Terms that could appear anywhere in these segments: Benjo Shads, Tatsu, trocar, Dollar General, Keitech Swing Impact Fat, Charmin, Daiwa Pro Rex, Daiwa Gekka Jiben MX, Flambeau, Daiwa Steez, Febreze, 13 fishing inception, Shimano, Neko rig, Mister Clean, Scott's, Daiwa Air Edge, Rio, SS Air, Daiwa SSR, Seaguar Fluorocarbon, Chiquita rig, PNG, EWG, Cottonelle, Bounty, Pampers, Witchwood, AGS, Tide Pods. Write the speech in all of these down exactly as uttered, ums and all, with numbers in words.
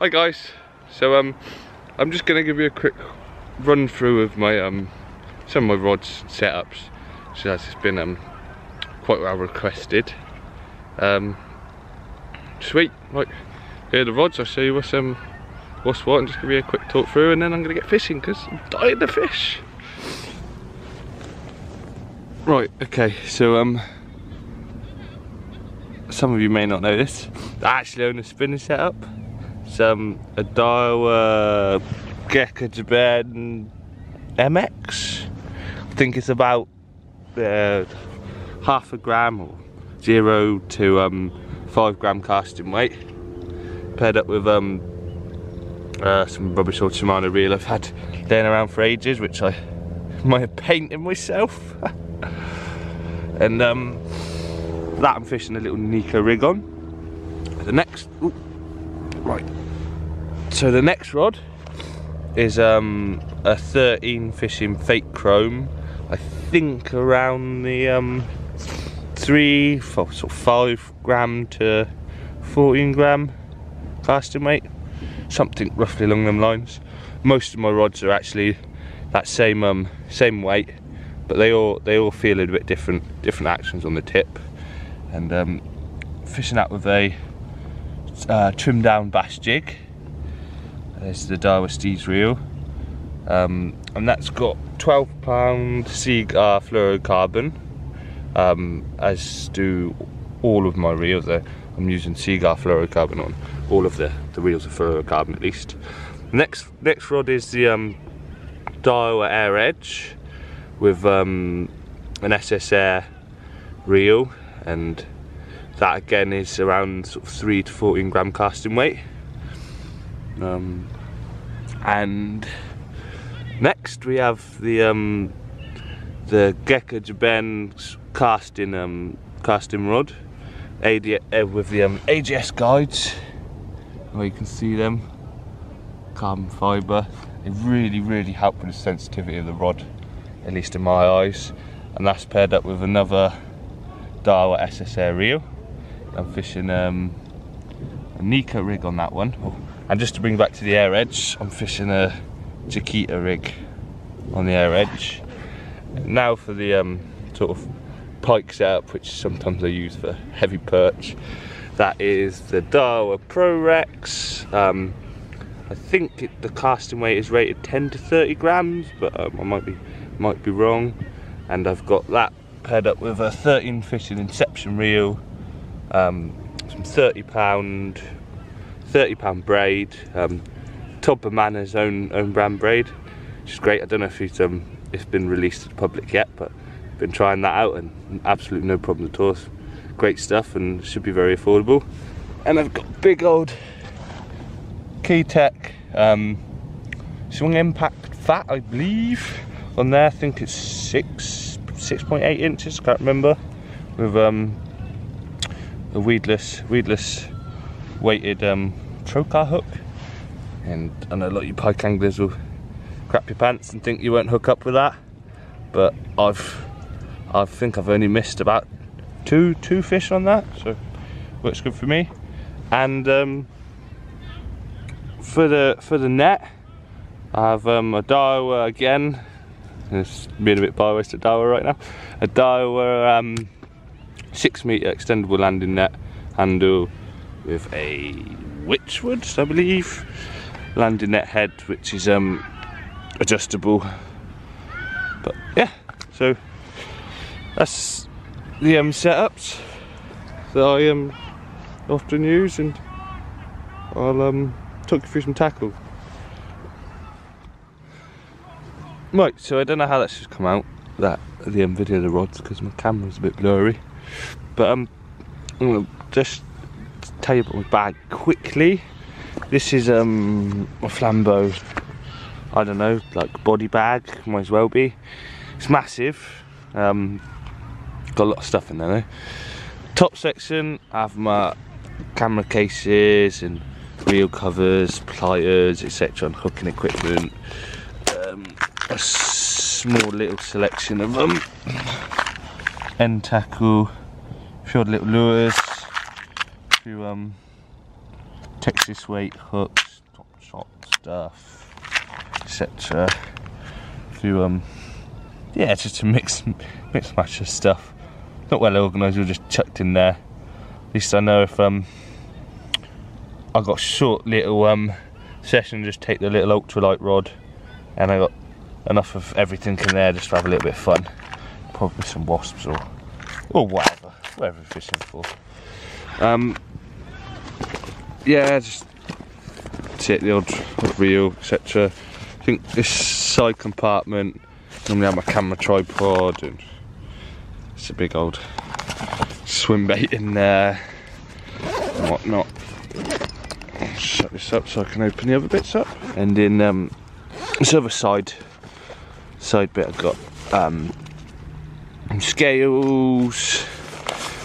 Hi guys, so um, I'm just gonna give you a quick run through of my um, some of my rods setups, so that's been um, quite well requested. Um, sweet, like here are the rods. I'll show you what's um, what's what, and just give you a quick talk through, and then I'm gonna get fishing because I'm dying to fish. Right, okay, so um, some of you may not know this. I actually own a spinner setup. It's um, a Daiwa Gekka Jiben M X. I think it's about uh, half a gram or zero to um, five gram casting weight. Paired up with um, uh, some rubbish old Shimano reel I've had laying around for ages, which I might have painted myself. And um, that I'm fishing a little Neko rig on. The next. Ooh, right. So the next rod is um, a thirteen fishing fake chrome. I think around the um, three, four, sort of five gram to fourteen gram casting weight, something roughly along them lines. Most of my rods are actually that same um, same weight, but they all they all feel a bit different, different actions on the tip. And um, fishing out with a Uh, trimmed down bass jig. There's the Daiwa Steez reel, um, and that's got twelve pound Seaguar Fluorocarbon, um, as do all of my reels. I'm using Seaguar Fluorocarbon on all of the the reels of fluorocarbon at least. Next next rod is the um, Daiwa Air Edge with um, an S S Air reel, and that again is around sort of three to fourteen gram casting weight. Um, and next we have the um, the Gekka Jiben casting um, casting rod, A D, uh, with the um, A G S guides. Well, you can see them, carbon fibre. They really, really help with the sensitivity of the rod, at least in my eyes. And that's paired up with another Daiwa S S R reel. I'm fishing um, a Neko rig on that one, oh, and just to bring back to the Air Edge, I'm fishing a Chiquita rig on the Air Edge. Now for the um, sort of pike setup, which sometimes I use for heavy perch, that is the Daiwa Pro Rex. Um, I think it, the casting weight is rated ten to thirty grams, but um, I might be might be wrong. And I've got that paired up with a thirteen fishing inception reel. Um, some thirty pound braid, um, Top of Manner's own own brand braid, which is great. I don't know if it's, um, it's been released to the public yet, but I've been trying that out and absolutely no problem at all. It's great stuff and should be very affordable. And I've got big old Keitech um, Swing Impact Fat, I believe, on there. I think it's six six point eight inches. Can't remember. With um. a weedless, weedless weighted um, trocar hook, and I know a lot of you pike anglers will crap your pants and think you won't hook up with that, but I've, I think I've only missed about two, two fish on that, so works good for me. And um, for the for the net, I've um, a Daiwa again. It's being a bit biased at Daiwa right now. A Daiwa. Um, six metre extendable landing net handle with a Witchwood, I believe, landing net head, which is um, adjustable. But yeah, so that's the um, setups that I um, often use, and I'll um, talk you through some tackle. Right, so I don't know how that's just come out, that the um, video of the rods, because my camera's a bit blurry. But um, I'm going to just tell you about my bag quickly. This is um, a Flambeau, I don't know, like body bag, might as well be. It's massive, um, got a lot of stuff in there though. Top section, I have my camera cases and reel covers, pliers, et cetera, and hooking equipment. Um, a small little selection of them. End tackle, a few little lures, a few um, Texas weight hooks, stuff, et cetera. To um, yeah, just to mix, mix match of stuff. Not well organised. We're just chucked in there. At least I know if um, I got short little um session, just take the little ultralight rod, and I got enough of everything in there just to have a little bit of fun. Probably some wasps or or whatever, whatever you're fishing for. Um, yeah, just take the odd, odd reel, et cetera. I think this side compartment, normally I have my camera tripod, and it's a big old swim bait in there and whatnot. Shut this up so I can open the other bits up. And in um, this other side side bit, I've got um, scales,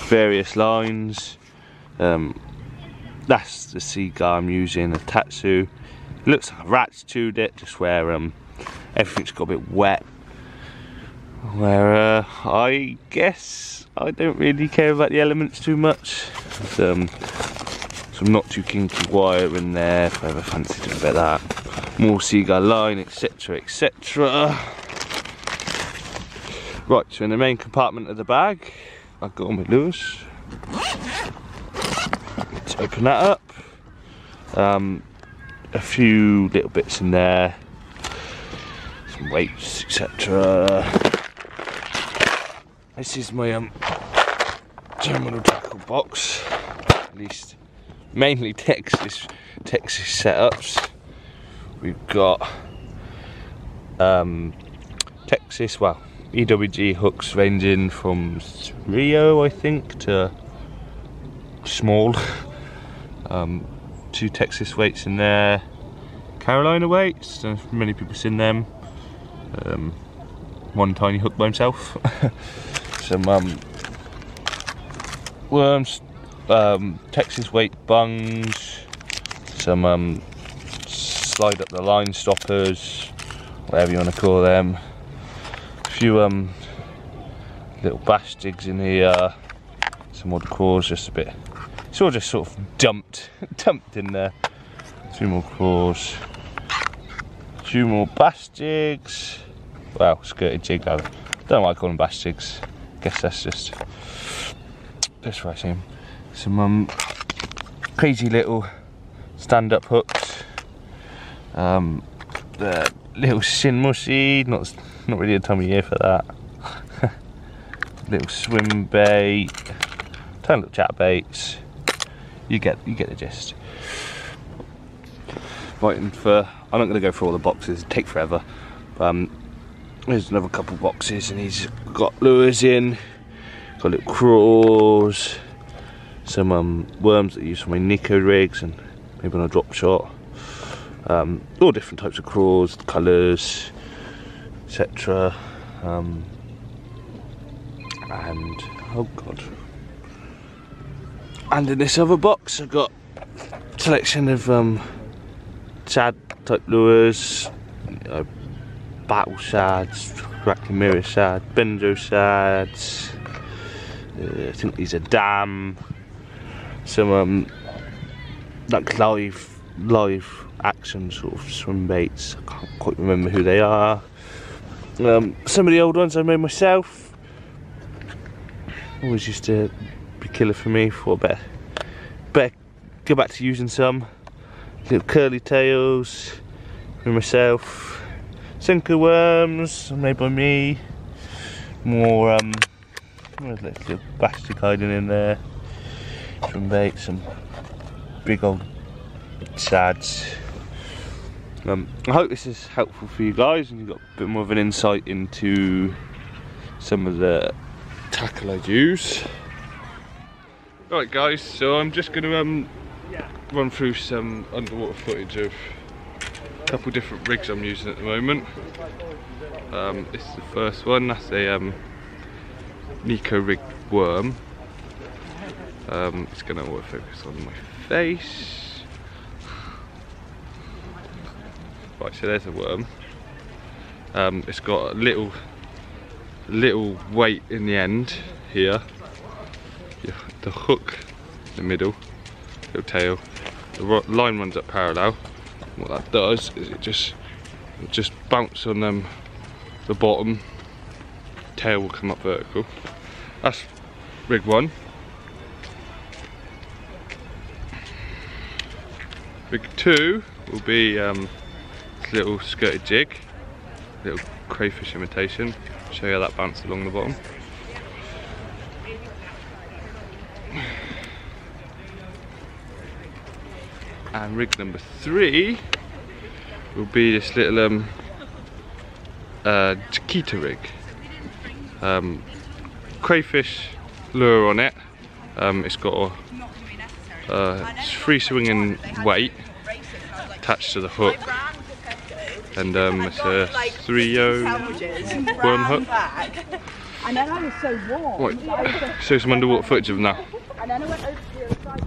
various lines. Um, that's the Seaguar I'm using, a Tatsu. It looks like a rat's chewed it, just where um, everything's got a bit wet. Where uh, I guess I don't really care about the elements too much. There's, um, some not too kinky wire in there if I ever fancy doing a bit of that. More Seaguar line, et cetera, et cetera. Right, so in the main compartment of the bag, I've got all my lures. Let's open that up. Um, a few little bits in there, some weights, et cetera. This is my um, terminal tackle box, at least mainly Texas Texas setups. We've got um, Texas, well, E W G hooks ranging from Rio, I think, to small. um, two Texas weights in there, Carolina weights. Don't know if many people seen them. Um, one tiny hook by himself. Some um, worms, um, Texas weight bungs, some um, slide up the line stoppers, whatever you want to call them. A few um, little bass jigs in here, some odd cores, just a bit. It's all just sort of dumped, dumped in there. Two more cores, two more bass jigs. Well, skirted jig. I don't like calling them bass jigs. Guess that's just that's right. Some some um, crazy little stand-up hooks. Um, the little sin mushy. Not not really a time of year for that. Little swim bait. Tiny little chat baits. You get you get the gist. Waiting for. I'm not going to go through all the boxes. It'd take forever. Um, There's another couple boxes, and he's got lures in, got little crawls, some um, worms that I use for my Neko rigs and maybe on a drop shot. Um, all different types of crawls, colours, et cetera. Um, and oh god! And in this other box, I've got a selection of um, shad type lures. You know, Battle Shads, Rattling Mirror Shad, Benjo Shads, uh, I think these are Dam, some um, like live, live action sort of swim baits, I can't quite remember who they are. Um, some of the old ones I made myself, always used to be killer for me, thought better, better go back to using some. Little curly tails, for myself. Sinker worms made by me. More um, little plastic hiding in there. Some bait, some big old shads. Um, I hope this is helpful for you guys, and you got a bit more of an insight into some of the tackle I use. Right, guys. So I'm just gonna um run through some underwater footage of couple different rigs I'm using at the moment. Um, this is the first one. That's a um, Neko rig worm. Um, it's going to autofocus on my face. Right, so there's a worm. Um, it's got a little, little weight in the end here. The hook in the middle, little tail. The line runs up parallel. What that does is it just it just bounces on them, the bottom tail will come up vertical. That's rig one. Rig two will be um, this little skirted jig, little crayfish imitation. Show you how that bounces along the bottom. And rig number three will be this little um, uh, Chiquita rig. Um, crayfish lure on it. Um, it's got a uh, free swinging weight attached to the hook, and um, it's a three oh worm hook. And then I was so warm. Right. Show some underwater footage of them now. And then I went over to the other side.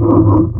Oh.